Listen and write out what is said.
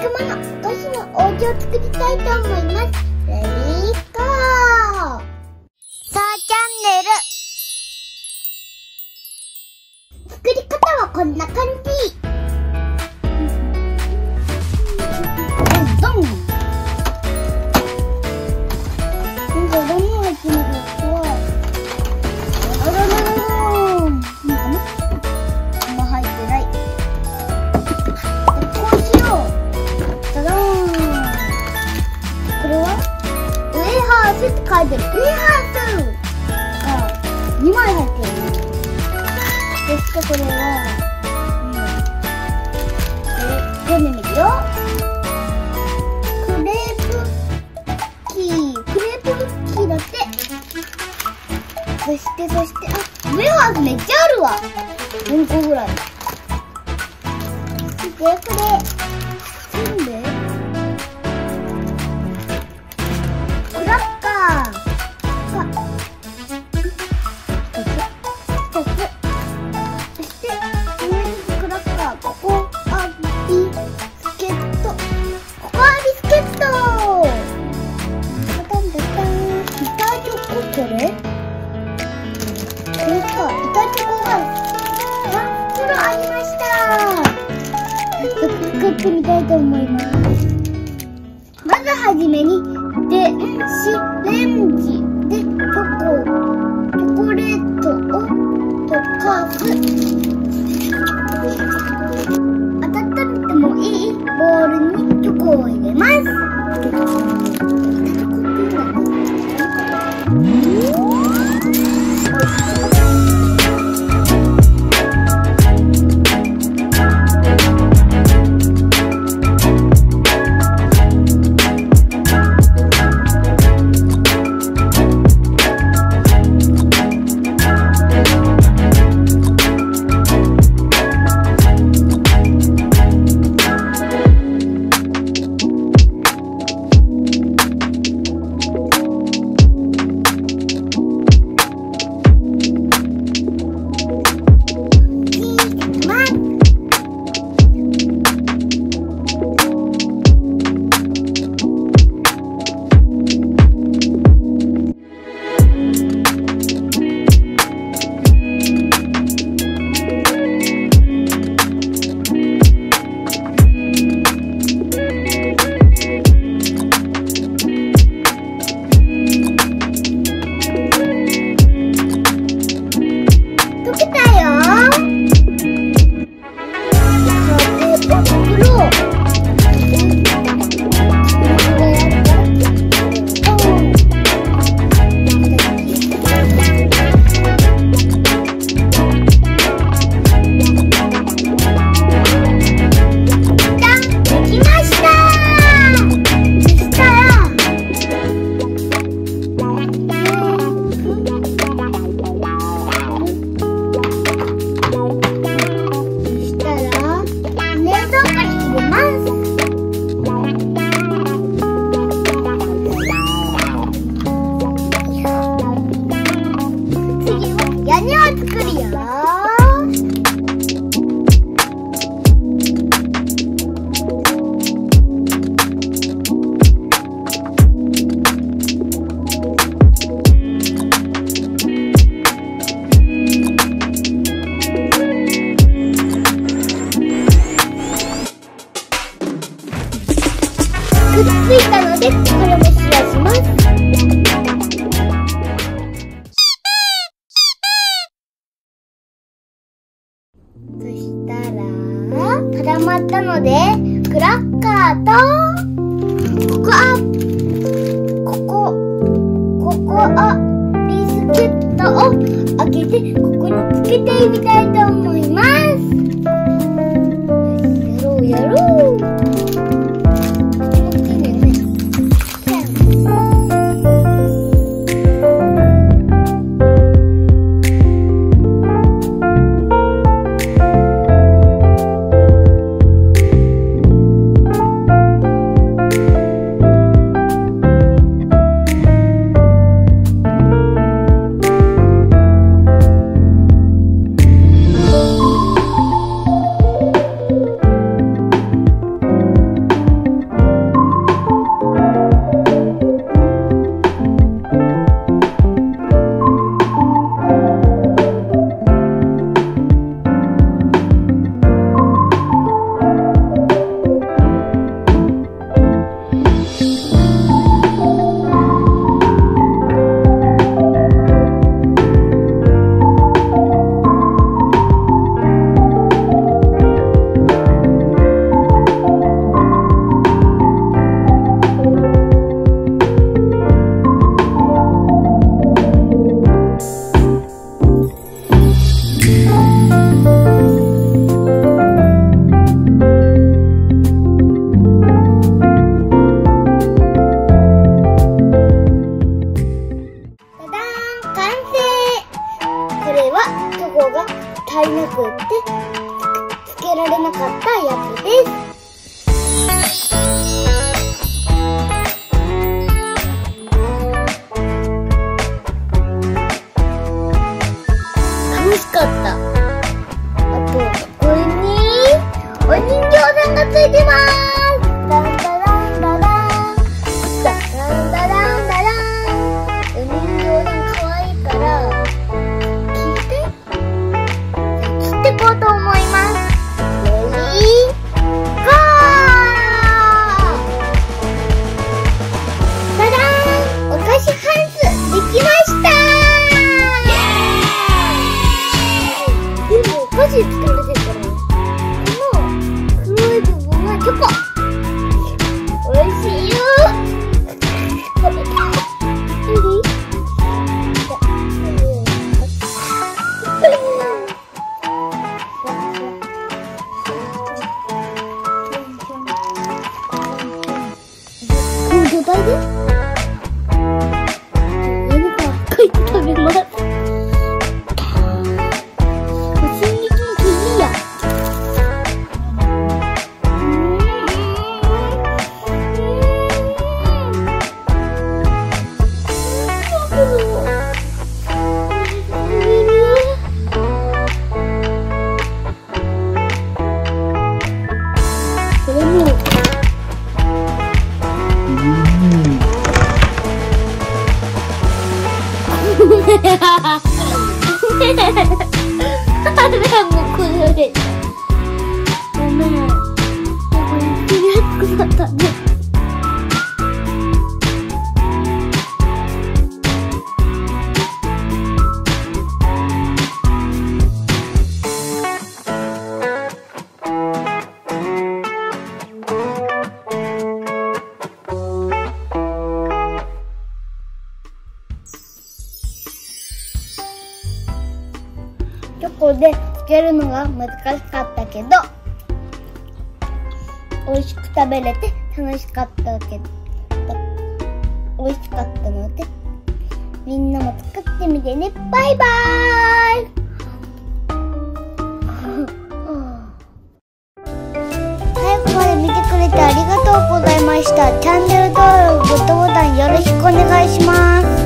くもの少しのお家を作りたいと思います。レディーゴーサーチャンネル。作り方はこんな感じ。ウェハースが2枚入ってるね。そしてこれは、読んでみるよ。クレープキー、クレープキーだって。そして、あ、ウェハースめっちゃあるわ。4個ぐらい。で、これ、せんべい作みたいと思います。まずはじめに電子レンジでチョコレートを溶かす。温めてもいいボウルにチョコを入れます。くっついたのでこれもシェアします。そしたら固まったのでクラッカーとここビスケットを開けてここにつけてみたいと思います。やろう足りなくってつけられなかったやつです。楽しかった。あとこれにお人形さんがついてます。ダンダランダランダンダランダラン。お人形さん可愛いから。これで何か書いて食べます。チョコでつけるのが難しかったけど、美味しく食べれて楽しかったけど、美味しかったので、みんなも作ってみてね。バイバーイ。ありがとうございました。チャンネル登録、グッドボタンよろしくお願いします。